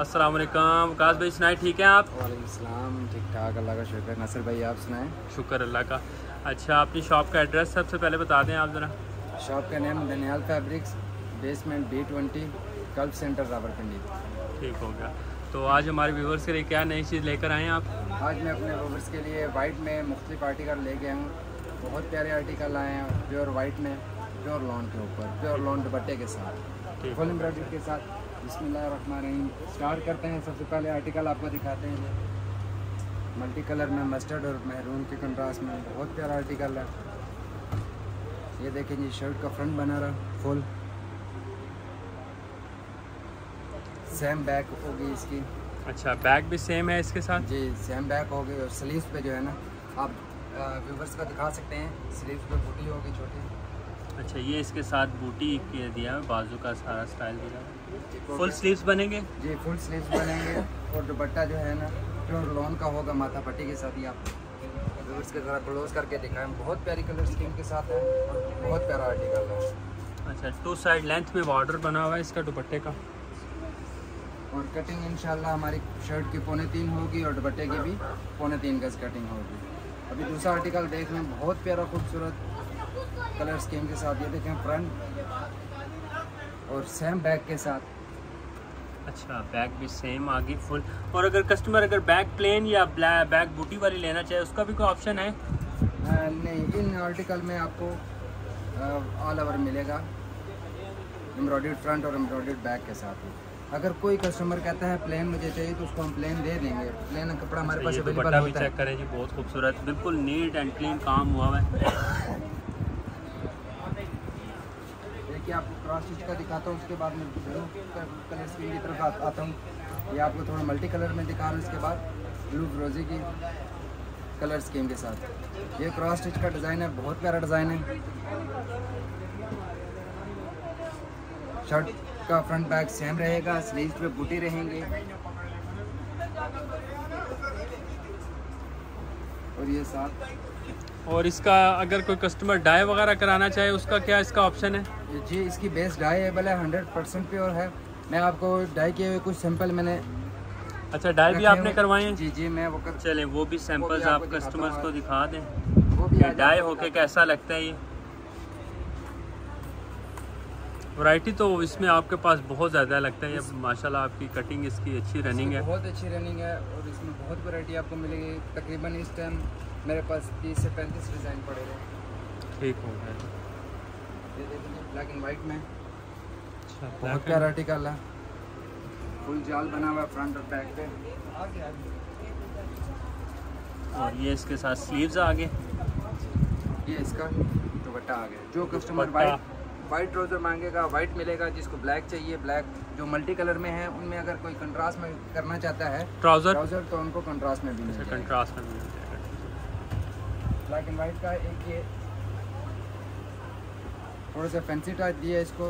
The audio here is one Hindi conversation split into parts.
अस्सलाम वालेकुम। वकास भाई सुनाए ठीक हैं आप? वालेकुम सलाम, ठीक ठाक अल्लाह का शुक्र। नसर भाई आप सुनाएं? शुक्र अल्लाह का। अच्छा, अपनी शॉप का एड्रेस सबसे पहले बता दें आप ज़रा। शॉप का name Daniyal fabrics, basement B20, gulf centre, Rawalpindi. ठीक हो गया। तो आज हमारे व्यूवर्स के लिए क्या नई चीज़ लेकर आए हैं आप? आज मैं अपने व्यूवर्स के लिए वाइट में मुख्तलिफ आर्टिकल ले गया हूँ। बहुत प्यारे आर्टिकल आए हैं प्योर वाइट में, प्योर लॉन के ऊपर, प्योर लॉन दुपट्टे के साथ, फुल एम्ब्रॉयडरी के साथ। बिस्मिल्लाहिर्रहमानिर्रहीम स्टार्ट करते हैं। सबसे पहले आर्टिकल आपको दिखाते हैं मल्टी कलर में, मस्टर्ड और महरून के कंट्रास्ट में। बहुत प्यारा आर्टिकल है ये, देखेंगे शर्ट का फ्रंट बना रहा फुल, सेम बैक होगी इसकी। अच्छा, बैक भी सेम है इसके साथ? जी, सेम बैक होगी। और स्लीव्स पे जो है ना, आप व्यूवर्स को दिखा सकते हैं, स्लीव्स पे बूटी होगी छोटी। अच्छा, ये इसके साथ बूटी के दिया, बाजू का सारा स्टाइल दिया। फुल स्लीव्स बनेंगे? जी, फुल स्लीव्स बनेंगे। और दुपट्टा जो है ना प्योर लॉन का होगा, माथा पट्टी के साथ ही। आप व्यूअर्स के ज़रा क्लोज करके दिखाएं। बहुत प्यारी कलर स्कीम के साथ है और बहुत प्यारा आर्टिकल है। अच्छा, टू साइड लेंथ में बॉर्डर बना हुआ है इसका दुपट्टे का। और कटिंग इंशाल्लाह हमारी शर्ट की 3.25 होगी और दुपट्टे की भी 3.25 गज कटिंग होगी। अभी दूसरा आर्टिकल देख लें, बहुत प्यारा खूबसूरत कलर स्कीम के साथ। ये देखें फ्रंट और सेम बैक के साथ। अच्छा, बैक भी सेम आ गई फुल। और अगर कस्टमर अगर बैक प्लेन या बैक बूटी वाली लेना चाहे उसका भी कोई ऑप्शन है? नहीं, इन आर्टिकल में आपको ऑल ओवर मिलेगा, एम्ब्रॉयडर्ड फ्रंट और एम्ब्रॉयडर्ड बैक के साथ। अगर कोई कस्टमर कहता है प्लेन मुझे चाहिए तो उसको हम प्लेन दे देंगे। प्लेन कपड़ा हमारे पास अवेलेबल होता है। चेक करें जी, बहुत खूबसूरत, बिल्कुल नीट एंड क्लीन काम हुआ है। कि आपको क्रॉस स्टिच का दिखाता हूँ, उसके बाद मैं कलर स्कीम की तरफ आता हूँ। ये आपको थोड़ा मल्टी कलर में दिखा रहा हूँ, उसके बाद ब्लू रोजी की कलर स्कीम के साथ। ये क्रॉस स्टिच का डिज़ाइन है, बहुत प्यारा डिज़ाइन है। शर्ट का फ्रंट बैक सेम रहेगा, स्लीव्स पे बूटी रहेंगे। और ये साथ, और इसका अगर कोई कस्टमर डाई वगैरह कराना चाहे उसका क्या इसका ऑप्शन है? जी, इसकी बेस डाई अवेलेबल है 100% प्योर है। मैं आपको डाई किए हुए कुछ सैंपल मैंने। अच्छा, डाई भी आपने करवाए हैं? जी जी, मैं वो चले वो भी सैंपल्स आप कस्टमर्स को दिखा दें, वो भी डाई होके कैसा लगता है। ये वैरायटी तो इसमें आपके पास बहुत ज़्यादा लगता है। ये माशाल्लाह आपकी कटिंग इसकी अच्छी रनिंग है, बहुत अच्छी रनिंग है। और इसमें बहुत वैरायटी आपको मिलेगी। तकरीबन इस टाइम मेरे पास 30 से 35 डिज़ाइन पड़े हैं। ठीक हो गया। ये देखिए ब्लैक एंड वाइट में, अच्छा, बहुत प्यारा आर्टिकल है। फुल जाल बना हुआ फ्रंट और बैक पे। और ये इसके साथ स्लीव्स आ गए, ये इसका दुपट्टा आ गया। जो कस्टमर वाइट ट्राउज़र मांगेगा वाइट मिलेगा, जिसको ब्लैक चाहिए ब्लैक। जो मल्टी कलर में है उनमें अगर कोई कंट्रास्ट में करना चाहता है ट्राउज़र तो उनको कंट्रास्ट में भी मिल जाएगा। कंट्रास्ट में भी ब्लैक एंड वाइट का एक ये थोड़ा सा फैंसी टाइप दिया है इसको,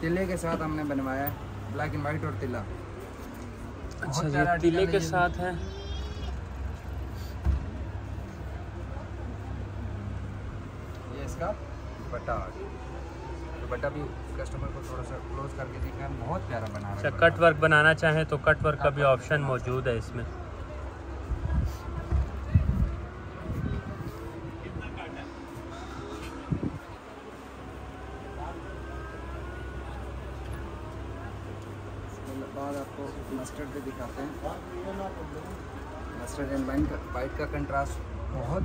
तिले के साथ हमने बनवाया है। ब्लैक एंड वाइट और तिला। अच्छा, ये तिले के साथ है। ये इसका दुपट्टा, दुपट्टा भी कस्टमर को थोड़ा सा क्लोज करके देखना है, बहुत प्यारा बना है। अच्छा, कट वर्क बनाना चाहें तो कट वर्क का भी ऑप्शन मौजूद है इसमें। बाद आपको मस्टर्ड भी दिखाते हैं। मस्टर्ड एंड वाइट का कंट्रास्ट बहुत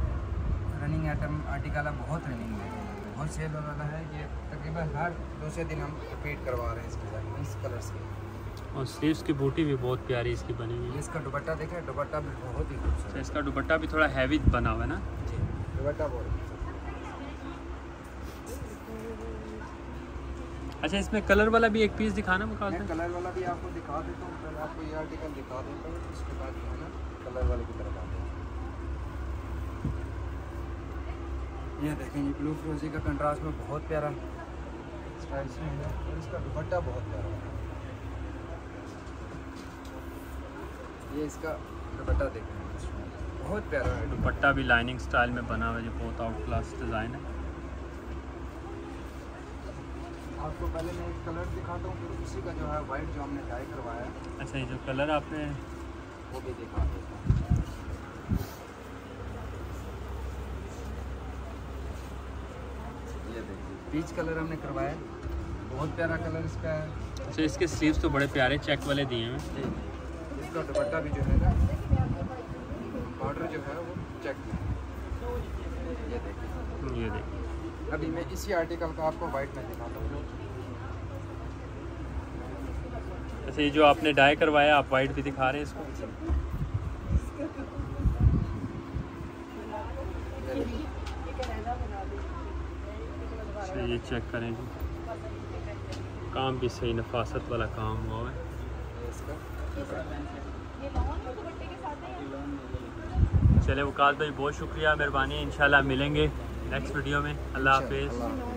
रनिंग आइटम आर्टिकल है, बहुत रनिंग है, बहुत सेल हो रहा है। ये तकरीबन हर दूसरे दिन हम रिपीट करवा रहे हैं इसके इस कलर्स के। और स्लीव्स की बूटी भी बहुत प्यारी इसकी बनी हुई है। इसका दुपट्टा देखा, दुपट्टा भी बहुत ही खूबसूरत। इसका दुपट्टा भी थोड़ा हैवी बना हुआ है ना? जी, दुपट्टा बहुत। अच्छा, इसमें कलर वाला भी एक पीस दिखाना मुकाश में। कलर वाला भी आपको दिखा देता हूँ, पहले आपको ये आर्टिकल दिखा देता हूँ, उसके बाद जो है ना कलर वाले की तरफ आते हैं। ये देखेंगे ब्लू फ्रोजी का कंट्रास्ट में, बहुत प्यारा स्टाइल में है। और इसका दुपट्टा बहुत प्यारा है। ये इसका दुपट्टा देखें, बहुत प्यारा है। दुपट्टा भी लाइनिंग स्टाइल में बना हुआ है, बहुत आउट क्लास डिज़ाइन है। आपको पहले मैं एक कलर दिखाता हूँ, फिर उसी का जो है वाइट जो हमने डाई करवाया है। अच्छा, ये जो कलर आपने वो भी दिखा देता हूँ। ये देखिए पीच कलर हमने करवाया, बहुत प्यारा कलर इसका है। अच्छा, इसके स्लीव्स तो बड़े प्यारे चेक वाले दिए हैं। इसका दुपट्टा भी जो है ना बॉर्डर जो है वो चेक है। ये देखिए, ये देखिए, अभी मैं इसी आर्टिकल का आपको वाइट में दिखाता हूँ। अच्छा, ये जो आपने डाई करवाया आप वाइट भी दिखा रहे हैं इसको। अच्छा, ये चेक करें जी, काम भी सही नफासत वाला काम हुआ है। चले वकाल भाई, बहुत शुक्रिया, मेहरबानी। इंशाल्लाह मिलेंगे नेक्स्ट वीडियो में। अल्लाह हाफिज़।